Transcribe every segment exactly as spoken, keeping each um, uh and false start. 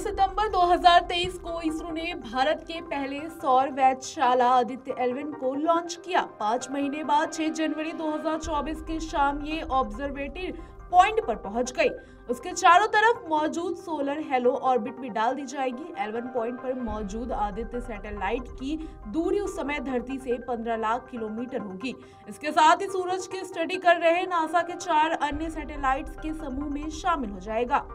दो सितंबर दो हज़ार तेईस को इसरो ने भारत के पहले सौर वैधशाला आदित्य एल वन को लॉन्च किया। पाँच महीने बाद छह जनवरी दो हज़ार चौबीस की शाम ये ऑब्जर्वेटरी पॉइंट पर पहुंच गई। उसके चारों तरफ मौजूद सोलर हेलो ऑर्बिट में डाल दी जाएगी। एल वन पॉइंट पर मौजूद आदित्य सैटेलाइट की दूरी उस समय धरती से पंद्रह लाख किलोमीटर होगी। इसके साथ ही सूरज की स्टडी कर रहे नासा के चार अन्य सैटेलाइट्स के समूह में शामिल हो जाएगा।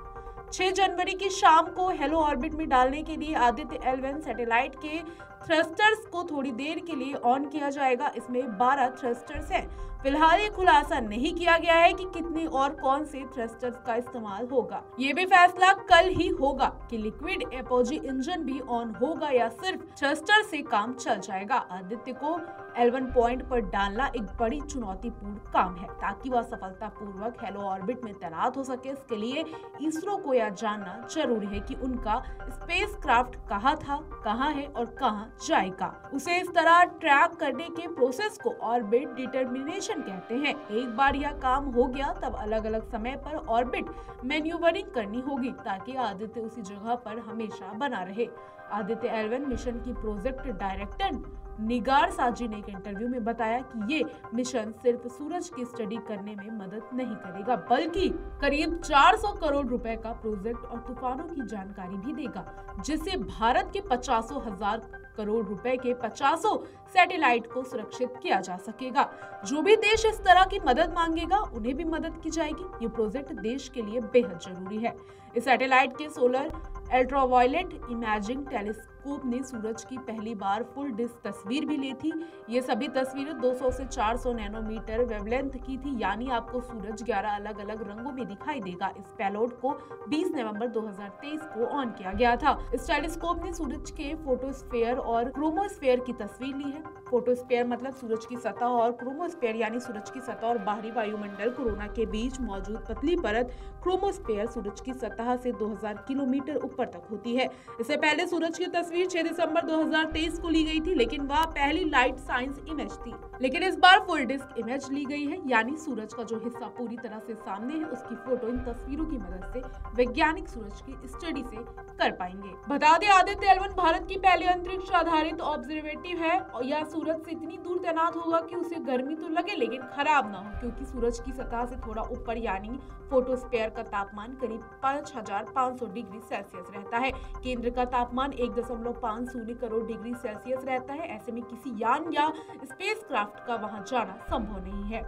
छह जनवरी की शाम को हेलो ऑर्बिट में डालने के लिए आदित्य एल वन सैटेलाइट के थ्रस्टर्स को थोड़ी देर के लिए ऑन किया जाएगा। इसमें बारह थ्रस्टर्स हैं। फिलहाल ये खुलासा नहीं किया गया है कि कितने और कौन से थ्रस्टर्स का इस्तेमाल होगा। ये भी फैसला कल ही होगा कि लिक्विड एपोजी इंजन भी ऑन होगा या सिर्फ थ्रस्टर से काम चल जाएगा। आदित्य को एल वन पॉइंट पर डालना एक बड़ी चुनौतीपूर्ण काम है। ताकि वह सफलतापूर्वक हेलो ऑर्बिट में तैनात हो सके, इसके लिए इसरो को यह जानना जरूरी है कि उनका स्पेसक्राफ्ट कहाँ था, कहाँ है और कहाँ जाएगा। उसे इस तरह ट्रैक करने के प्रोसेस को ऑर्बिट डिटर्मिनेशन कहते हैं। एक बार यह काम हो गया तब अलग अलग समय पर ऑर्बिट मैन्यूवरिंग करनी होगी ताकि आदित्य उसी जगह पर हमेशा बना रहे। आदित्य एल वन मिशन की प्रोजेक्ट डायरेक्टर निगार साजी ने एक इंटरव्यू में बताया कि ये मिशन सिर्फ सूरज की स्टडी करने में मदद नहीं करेगा बल्कि करीब चार सौ करोड़ रुपए का प्रोजेक्ट और तूफानों की जानकारी भी देगा, जिससे भारत के पचासों हजार करोड़ रुपए के पचासों सैटेलाइट को सुरक्षित किया जा सकेगा। जो भी देश इस तरह की मदद मांगेगा उन्हें भी मदद की जाएगी। ये प्रोजेक्ट देश के लिए बेहद जरूरी है। इस सैटेलाइट के सोलर अल्ट्रावायलेट इमेजिंग टेलीस्कोप ने सूरज की पहली बार फुल डिस्क तस्वीर भी ली थी। ये सभी तस्वीरें दो सौ से चार सौ नैनोमीटर वेवलेंथ की थी, यानी आपको सूरज ग्यारह अलग अलग रंगों में दिखाई देगा। इस पेलोड को बीस नवंबर दो हज़ार तेईस को ऑन किया गया था। इस टेलीस्कोप ने सूरज के फोटोस्फेयर और क्रोमोस्फेयर की तस्वीर ली है। फोटोस्फेयर मतलब सूरज की सतह और क्रोमोस्फेयर यानी सूरज की सतह और बाहरी वायुमंडल कोरोना के बीच मौजूद पतली परत। क्रोमोस्फेयर सूरज की सतह से दो हज़ार किलोमीटर ऊपर तक होती है। इससे पहले सूरज की तस्वीर छह दिसंबर दो हज़ार तेईस को ली गई थी, लेकिन वह पहली लाइट साइंस इमेज थी। लेकिन इस बार फुल डिस्क इमेज ली गई है, यानी सूरज का जो हिस्सा पूरी तरह से सामने है उसकी फोटो इन तस्वीरों की मदद से वैज्ञानिक सूरज की स्टडी से कर पाएंगे। बता दें, आदित्य एल वन भारत की पहली अंतरिक्ष आधारित ऑब्जर्वेटिव है और यह सूरज से इतनी दूर तैनात होगा कि उसे गर्मी तो लगे लेकिन खराब ना हो, क्योंकि सूरज की सतह से थोड़ा ऊपर यानी फोटोस्फीयर का तापमान करीब पाँच हज़ार पाँच सौ डिग्री सेल्सियस रहता है। केंद्र का तापमान एक दशमलव पाँच शून्य करोड़ डिग्री सेल्सियस रहता है। ऐसे में किसी यान या स्पेसक्राफ्ट का वहां जाना संभव नहीं है।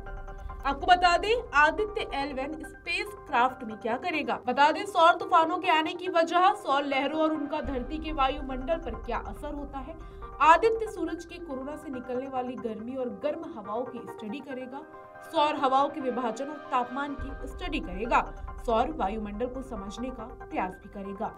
आपको बता दें, आदित्य एल वन स्पेसक्राफ्ट में क्या करेगा। बता दें, सौर तूफानों के आने की वजह, सौर लहरों और उनका धरती के वायुमंडल पर क्या असर होता है, आदित्य सूरज के कोरोना से निकलने वाली गर्मी और गर्म हवाओं की स्टडी करेगा, सौर हवाओं के विभाजन और तापमान की स्टडी करेगा, सौर वायुमंडल को समझने का प्रयास भी करेगा।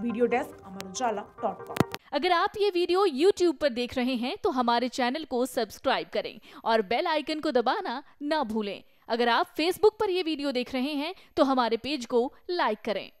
Video desk, Amar Ujala dot com. अगर आप ये वीडियो यूट्यूब पर देख रहे हैं तो हमारे चैनल को सब्सक्राइब करें और बेल आइकन को दबाना ना भूलें। अगर आप फेसबुक पर ये वीडियो देख रहे हैं तो हमारे पेज को लाइक करें।